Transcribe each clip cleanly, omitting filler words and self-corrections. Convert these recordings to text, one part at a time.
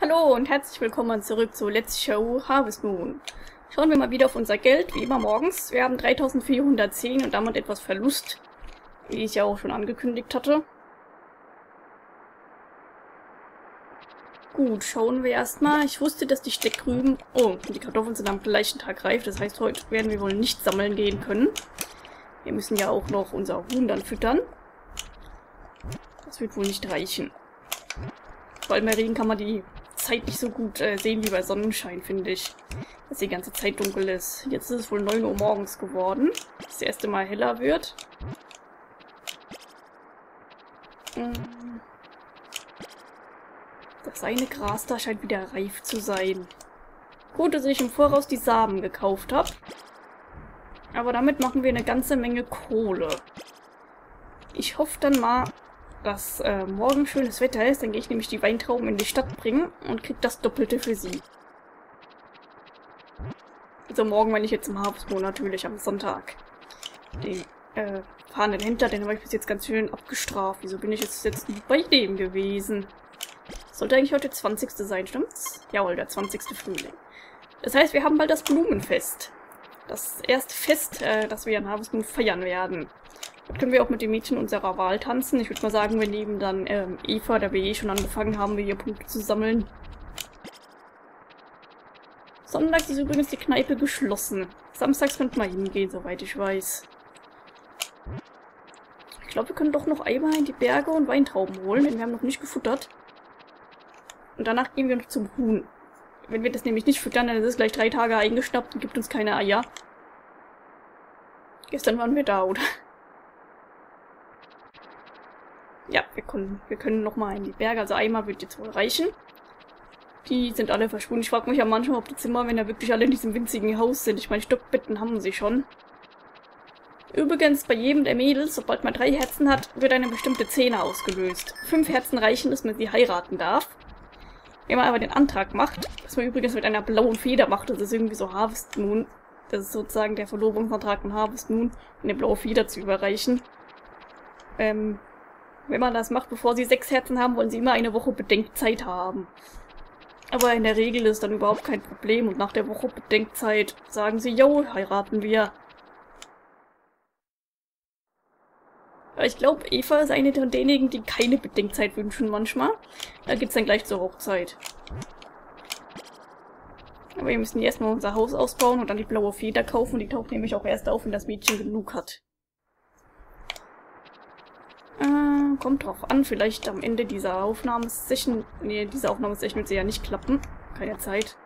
Hallo und herzlich willkommen zurück zu Let's Show Harvest Moon. Schauen wir mal wieder auf unser Geld, wie immer morgens. Wir haben 3410 und damit etwas Verlust, wie ich ja auch schon angekündigt hatte. Gut, schauen wir erstmal. Ich wusste, dass die Steckrüben... Oh, die Kartoffeln sind am gleichen Tag reif. Das heißt, heute werden wir wohl nicht sammeln gehen können. Wir müssen ja auch noch unser Huhn dann füttern. Das wird wohl nicht reichen. Vor allem bei Regen kann man die Zeit nicht so gut sehen wie bei Sonnenschein, finde ich. Dass die ganze Zeit dunkel ist. Jetzt ist es wohl 9 Uhr morgens geworden. Das erste Mal heller wird. Das eine Gras da scheint wieder reif zu sein. Gut, dass ich im Voraus die Samen gekauft habe. Aber damit machen wir eine ganze Menge Kohle. Ich hoffe dann mal, dass morgen schönes Wetter ist, dann gehe ich nämlich die Weintrauben in die Stadt bringen und kriege das Doppelte für sie. Also morgen, wenn ich jetzt im Harvest Moon natürlich am Sonntag. Den fahrenden Händler, den habe ich bis jetzt ganz schön abgestraft. Wieso bin ich jetzt nicht bei dem gewesen? Sollte eigentlich heute der 20. sein, stimmt's? Jawohl, der 20. Frühling. Das heißt, wir haben bald das Blumenfest. Das erste Fest, das wir an Harvest Moon feiern werden. Dort können wir auch mit den Mädchen unserer Wahl tanzen. Ich würde mal sagen, wir nehmen dann Eva, da wir eh schon angefangen haben, wir hier Punkte zu sammeln. Sonntags ist übrigens die Kneipe geschlossen. Samstags könnte man hingehen, soweit ich weiß. Ich glaube, wir können doch noch einmal in die Berge und Weintrauben holen, denn wir haben noch nicht gefuttert. Und danach gehen wir noch zum Huhn. Wenn wir das nämlich nicht füttern, dann ist es gleich 3 Tage eingeschnappt und gibt uns keine Eier. Gestern waren wir da, oder? Ja, wir können nochmal in die Berge. Also einmal wird jetzt wohl reichen. Die sind alle verschwunden. Ich frage mich ja manchmal, ob die Zimmer, wenn da wirklich alle in diesem winzigen Haus sind. Ich meine, Stockbetten haben sie schon. Übrigens, bei jedem der Mädels, sobald man 3 Herzen hat, wird eine bestimmte Szene ausgelöst. 5 Herzen reichen, dass man sie heiraten darf. Wenn man aber den Antrag macht, was man übrigens mit einer blauen Feder macht, das ist irgendwie so Harvest Moon. Das ist sozusagen der Verlobungsantrag von Harvest Moon, eine blaue Feder zu überreichen. Wenn man das macht, bevor sie 6 Herzen haben, wollen sie immer eine Woche Bedenkzeit haben. Aber in der Regel ist dann überhaupt kein Problem und nach der Woche Bedenkzeit sagen sie, jo, heiraten wir. Aber ich glaube, Eva ist eine von denjenigen, die keine Bedenkzeit wünschen manchmal. Da geht's dann gleich zur Hochzeit. Aber wir müssen erstmal unser Haus ausbauen und dann die blaue Feder kaufen. Die taucht nämlich auch erst auf, wenn das Mädchen genug hat. Kommt drauf an, vielleicht am Ende dieser Aufnahmesession. Ne, diese Aufnahmesession wird sie ja nicht klappen. Keine Zeit.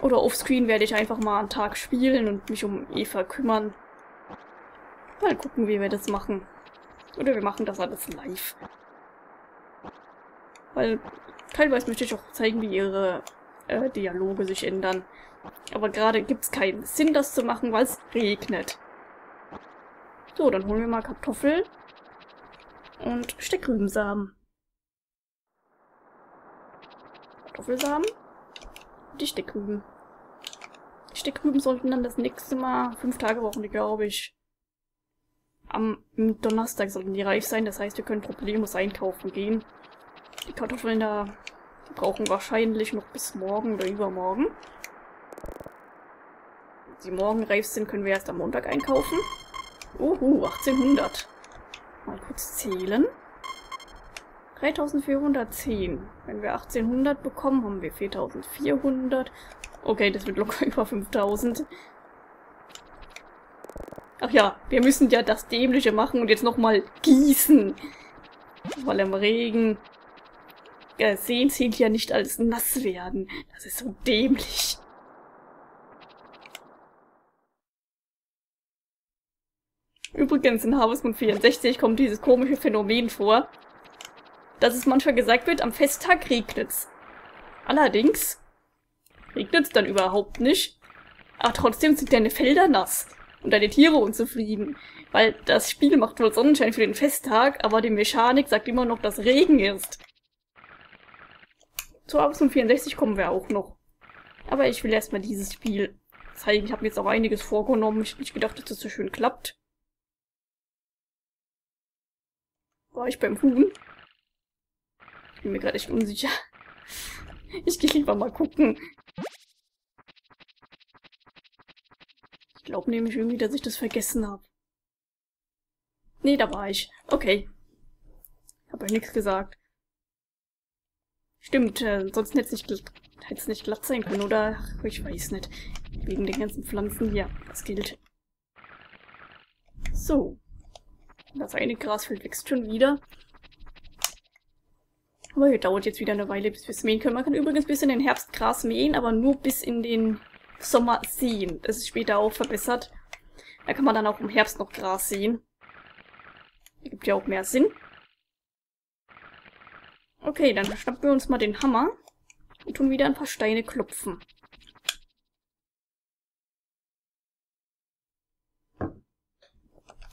Oder offscreen werde ich einfach mal einen Tag spielen und mich um Eva kümmern. Mal gucken, wie wir das machen. Oder wir machen das alles live. Weil teilweise möchte ich auch zeigen, wie ihre Dialoge sich ändern. Aber gerade gibt es keinen Sinn, das zu machen, weil es regnet. So, dann holen wir mal Kartoffeln. Und Steckrübensamen. Kartoffelsamen. Die Steckrüben. Die Steckrüben sollten dann das nächste Mal 5 Tage Wochen, glaube ich. Am Donnerstag sollten die reif sein. Das heißt, wir können problemlos einkaufen gehen. Die Kartoffeln da brauchen wahrscheinlich noch bis morgen oder übermorgen. Wenn sie morgen reif sind, können wir erst am Montag einkaufen. Uhu, 1800. Mal kurz zählen. 3410. Wenn wir 1800 bekommen, haben wir 4400. Okay, das wird locker über 5000. Ach ja, wir müssen ja das Dämliche machen und jetzt nochmal gießen. Weil im Regen... Sehen zählt ja nicht als nass werden. Das ist so dämlich. Übrigens, in Harvest Moon 64 kommt dieses komische Phänomen vor, dass es manchmal gesagt wird, am Festtag regnet's. Allerdings regnet's dann überhaupt nicht, aber trotzdem sind deine Felder nass und deine Tiere unzufrieden, weil das Spiel macht wohl Sonnenschein für den Festtag, aber die Mechanik sagt immer noch, dass Regen ist. Zu Harvest Moon 64 kommen wir auch noch, aber ich will erstmal dieses Spiel zeigen. Ich habe mir jetzt auch einiges vorgenommen, ich habe nicht gedacht, dass das so schön klappt. War ich beim Huhn? Ich bin mir gerade echt unsicher. Ich gehe lieber mal gucken. Ich glaube nämlich irgendwie, dass ich das vergessen habe. Nee, da war ich. Okay. Hab euch nichts gesagt. Stimmt, sonst hätte es nicht glatt sein können, oder? Ach, ich weiß nicht. Wegen den ganzen Pflanzen. Ja, das gilt. So. Das eine Grasfeld wächst schon wieder. Aber hier dauert jetzt wieder eine Weile, bis wir es mähen können. Man kann übrigens bis in den Herbst Gras mähen, aber nur bis in den Sommer sehen. Das ist später auch verbessert. Da kann man dann auch im Herbst noch Gras sehen. Gibt ja auch mehr Sinn. Okay, dann schnappen wir uns mal den Hammer und tun wieder ein paar Steine klopfen.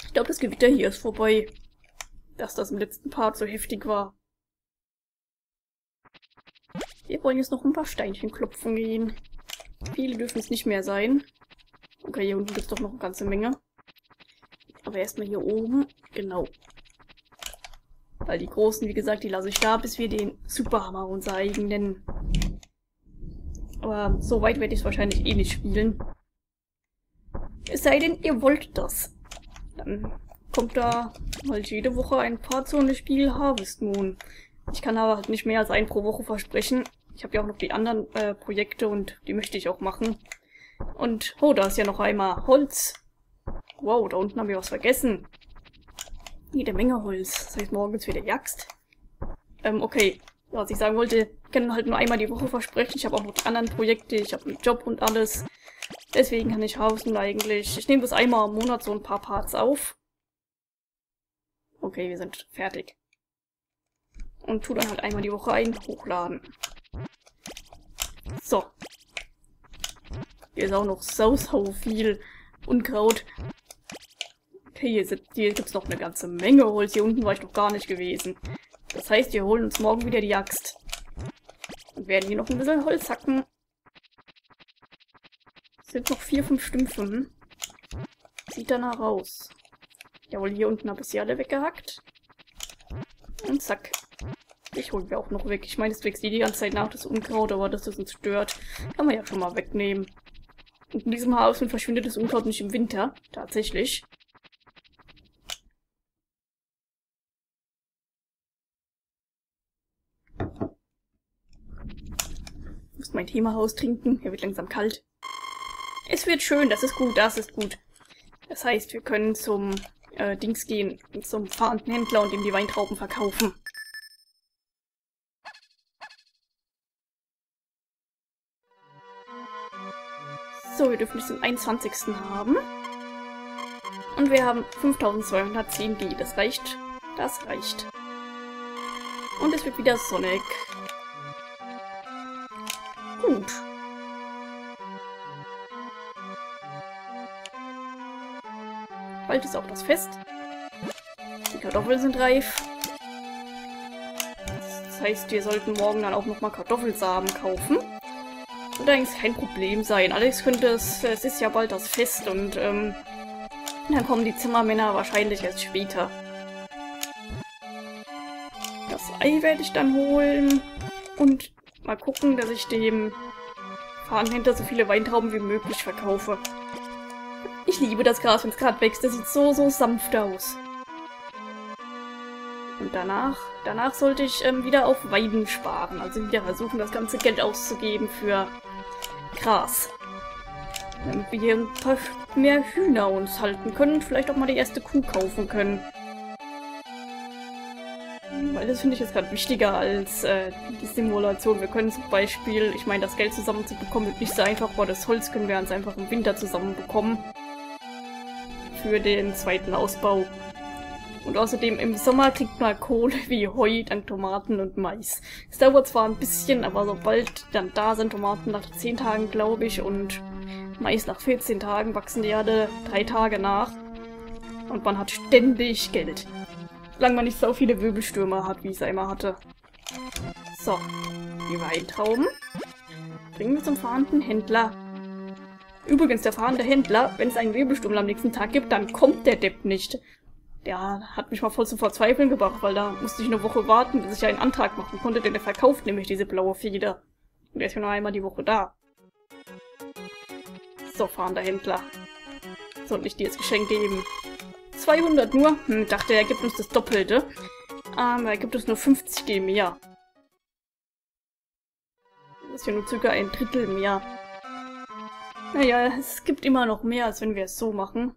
Ich glaube, das Gewitter hier ist vorbei. Dass das im letzten Part so heftig war. Wir wollen jetzt noch ein paar Steinchen klopfen gehen. Viele dürfen es nicht mehr sein. Okay, hier unten gibt es doch noch eine ganze Menge. Aber erstmal hier oben. Genau. Weil die großen, wie gesagt, die lasse ich da, bis wir den Superhammer, unser eigenen. Aber so weit werde ich es wahrscheinlich eh nicht spielen. Es sei denn, ihr wollt das. Dann kommt da mal jede Woche ein Part zu einem Spiel Harvest Moon. Ich kann aber halt nicht mehr als einen pro Woche versprechen. Ich habe ja auch noch die anderen Projekte und die möchte ich auch machen. Und, oh, da ist ja noch einmal Holz. Wow, da unten haben wir was vergessen. Jede Menge Holz. Das heißt, morgens wieder Jagst. Okay. Ja, was ich sagen wollte, ich kann halt nur einmal die Woche versprechen. Ich habe auch noch die anderen Projekte, ich habe einen Job und alles. Deswegen kann ich hausen eigentlich. Ich nehme das einmal im Monat so ein paar Parts auf. Okay, wir sind fertig. Und tu dann halt einmal die Woche ein Hochladen. So. Hier ist auch noch so viel Unkraut. Okay, hier gibt es noch eine ganze Menge Holz. Hier unten war ich noch gar nicht gewesen. Das heißt, wir holen uns morgen wieder die Axt. Und werden hier noch ein bisschen Holz hacken. Es sind noch 4, 5 Stümpfe. Sieht danach aus. Jawohl, hier unten habe ich sie alle weggehackt. Und zack. Ich hole mir auch noch weg. Ich meine, es wächst die ganze Zeit nach, das Unkraut, aber dass das uns stört, kann man ja schon mal wegnehmen. Und in diesem Haus verschwindet das Unkraut nicht im Winter. Tatsächlich. Ich muss mein Themahaus trinken. Hier wird langsam kalt. Es wird schön, das ist gut, das ist gut. Das heißt, wir können zum Dings gehen, zum fahrenden Händler und ihm die Weintrauben verkaufen. So, wir dürfen es den 21. haben. Und wir haben 5210 G. Das reicht. Das reicht. Und es wird wieder sonnig. Gut. Bald ist auch das Fest. Die Kartoffeln sind reif. Das heißt, wir sollten morgen dann auch nochmal Kartoffelsamen kaufen. Wird eigentlich kein Problem sein. Alex könnte es ist ja bald das Fest und dann kommen die Zimmermänner wahrscheinlich erst später. Das Ei werde ich dann holen und mal gucken, dass ich dem Fahnenhändler so viele Weintrauben wie möglich verkaufe. Ich liebe das Gras, wenn es gerade wächst. Das sieht so sanft aus. Und danach sollte ich wieder auf Weiden sparen. Also wieder versuchen, das ganze Geld auszugeben für Gras. Damit wir hier ein paar mehr Hühner uns halten können und vielleicht auch mal die erste Kuh kaufen können. Weil das finde ich jetzt gerade wichtiger als die Simulation. Wir können zum Beispiel, ich meine, das Geld zusammenzubekommen wird nicht so einfach, aber das Holz können wir ganz einfach im Winter zusammenbekommen. Für den zweiten Ausbau. Und außerdem im Sommer kriegt man Kohle wie Heu, dann Tomaten und Mais. Es dauert zwar ein bisschen, aber sobald dann da sind, Tomaten nach 10 Tagen, glaube ich, und Mais nach 14 Tagen, wachsen die Erde 3 Tage nach. Und man hat ständig Geld. Solange man nicht so viele Wirbelstürme hat, wie ich es einmal hatte. So, die Weintrauben bringen wir zum fahrenden Händler. Übrigens, der fahrende Händler, wenn es einen Wirbelsturm am nächsten Tag gibt, dann kommt der Depp nicht. Ja, hat mich mal voll zum Verzweifeln gebracht, weil da musste ich eine Woche warten, bis ich einen Antrag machen konnte, denn der verkauft nämlich diese blaue Feder. Und der ist ja nur einmal die Woche da. So, fahrender Händler. Sollte ich dir das Geschenk geben? 200 nur? Hm, dachte er, gibt uns das Doppelte. Aber er gibt uns nur 50 im Jahr. Das ist ja nur ca. ein Drittel im Jahr. Naja, es gibt immer noch mehr, als wenn wir es so machen.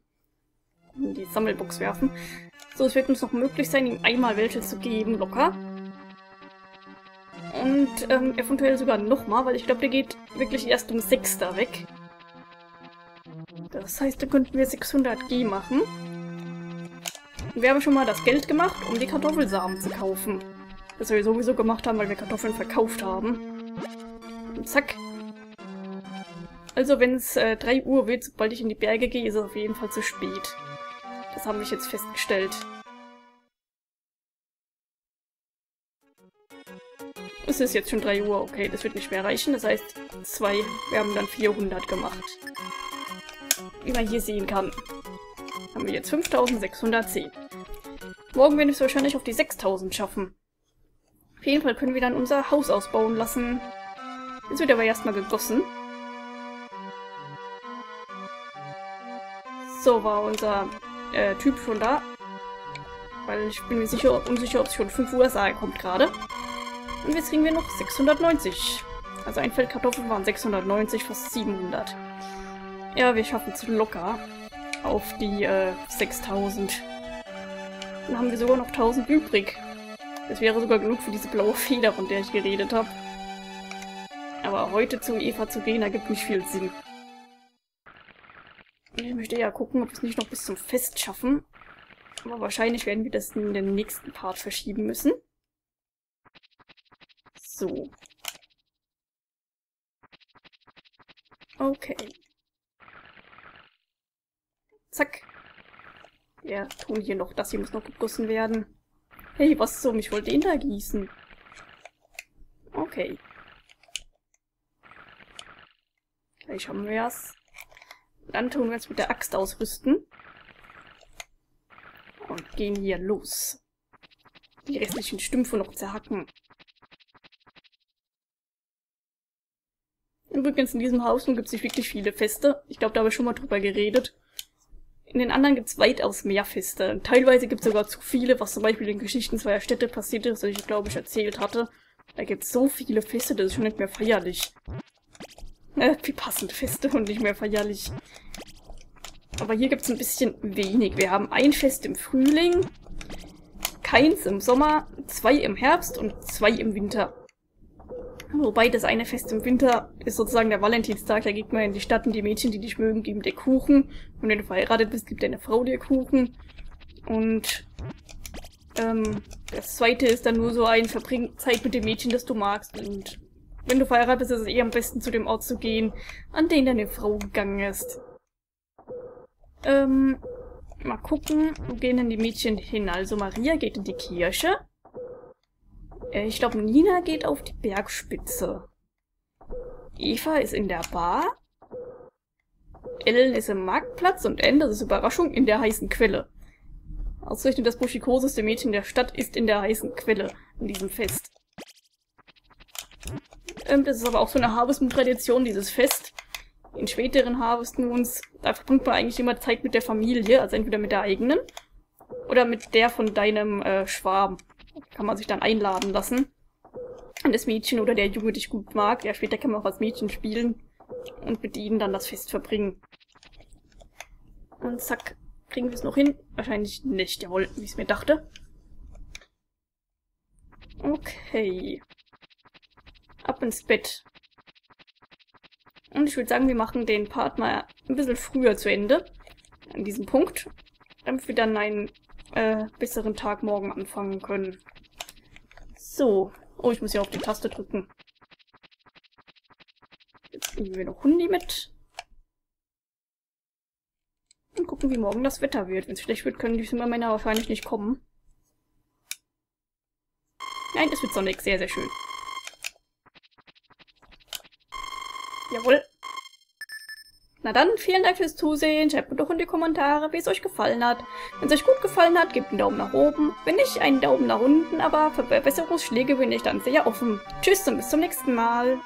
In die Sammelbox werfen. So, es wird uns noch möglich sein, ihm einmal welche zu geben, locker. Und eventuell sogar nochmal, weil ich glaube, der geht wirklich erst um 6 da weg. Das heißt, da könnten wir 600G machen. Wir haben schon mal das Geld gemacht, um die Kartoffelsamen zu kaufen. Das wir sowieso gemacht haben, weil wir Kartoffeln verkauft haben. Und zack. Also wenn es 3 Uhr wird, sobald ich in die Berge gehe, ist es auf jeden Fall zu spät. Das habe ich jetzt festgestellt. Es ist jetzt schon 3 Uhr, okay, das wird nicht mehr reichen. Das heißt, wir haben dann 400 gemacht. Wie man hier sehen kann, haben wir jetzt 5610. Morgen werden wir es wahrscheinlich auf die 6000 schaffen. Auf jeden Fall können wir dann unser Haus ausbauen lassen. Jetzt wird aber erstmal gegossen. So, war unser Typ schon da. Weil ich bin mir unsicher, ob es schon 5 Uhr sei, kommt gerade. Und jetzt kriegen wir noch 690. Also ein Feld Kartoffeln waren 690, fast 700. Ja, wir schaffen es locker auf die 6000. Dann haben wir sogar noch 1000 übrig. Das wäre sogar genug für diese blaue Feder, von der ich geredet habe. Aber heute zu Eva zu gehen, ergibt nicht viel Sinn. Ich möchte ja gucken, ob wir es nicht noch bis zum Fest schaffen. Aber wahrscheinlich werden wir das in den nächsten Part verschieben müssen. So. Okay. Zack. Wir tun hier noch, das hier muss noch gegossen werden. Hey, was so? Ich wollte ihn da gießen. Okay. Gleich haben wir es. Dann tun wir es mit der Axt ausrüsten. Und gehen hier los. Die restlichen Stümpfe noch zerhacken. Übrigens, in diesem Haus gibt es nicht wirklich viele Feste. Ich glaube, da habe ich schon mal drüber geredet. In den anderen gibt es weitaus mehr Feste. Und teilweise gibt es sogar zu viele, was zum Beispiel in Geschichten zweier Städte passiert ist, was ich glaube ich erzählt hatte. Da gibt es so viele Feste, das ist schon nicht mehr feierlich. Wie passend, Feste und nicht mehr feierlich. Aber hier gibt es ein bisschen wenig. Wir haben ein Fest im Frühling, keins im Sommer, 2 im Herbst und 2 im Winter. Wobei das eine Fest im Winter ist sozusagen der Valentinstag, da geht man in die Stadt und die Mädchen, die dich mögen, geben dir Kuchen. Und wenn du verheiratet bist, gibt deine Frau dir Kuchen. Und das zweite ist dann nur so ein, verbring Zeit mit dem Mädchen, das du magst. Und wenn du verheiratet bist, ist es eh am besten zu dem Ort zu gehen, an den deine Frau gegangen ist. Mal gucken, wo gehen denn die Mädchen hin? Also Maria geht in die Kirche. Ich glaube, Nina geht auf die Bergspitze. Eva ist in der Bar. Ellen ist im Marktplatz und Anne, das ist Überraschung, in der heißen Quelle. Ausgerechnet das buschikoseste Mädchen der Stadt ist in der heißen Quelle, in diesem Fest. Das ist aber auch so eine Harvest Moon-Tradition, dieses Fest. In späteren Harvest Moons, da verbringt man eigentlich immer Zeit mit der Familie, also entweder mit der eigenen oder mit der von deinem Schwarm. Kann man sich dann einladen lassen. Und das Mädchen oder der Junge dich gut mag. Ja, später kann man auch als Mädchen spielen und mit ihnen dann das Fest verbringen. Und zack, kriegen wir es noch hin? Wahrscheinlich nicht, jawohl, wie ich es mir dachte. Okay. Ab ins Bett. Und ich würde sagen, wir machen den Part mal ein bisschen früher zu Ende. An diesem Punkt. Damit wir dann einen besseren Tag morgen anfangen können. So. Oh, ich muss ja auf die Taste drücken. Jetzt nehmen wir noch Hundi mit. Und gucken, wie morgen das Wetter wird. Wenn es schlecht wird, können die Zimmermänner wahrscheinlich nicht kommen. Nein, es wird sonnig. Sehr, sehr schön. Jawohl. Na dann, vielen Dank fürs Zusehen. Schreibt mir doch in die Kommentare, wie es euch gefallen hat. Wenn es euch gut gefallen hat, gebt einen Daumen nach oben. Wenn nicht, einen Daumen nach unten. Aber für Verbesserungsschläge bin ich dann sehr offen. Tschüss und bis zum nächsten Mal.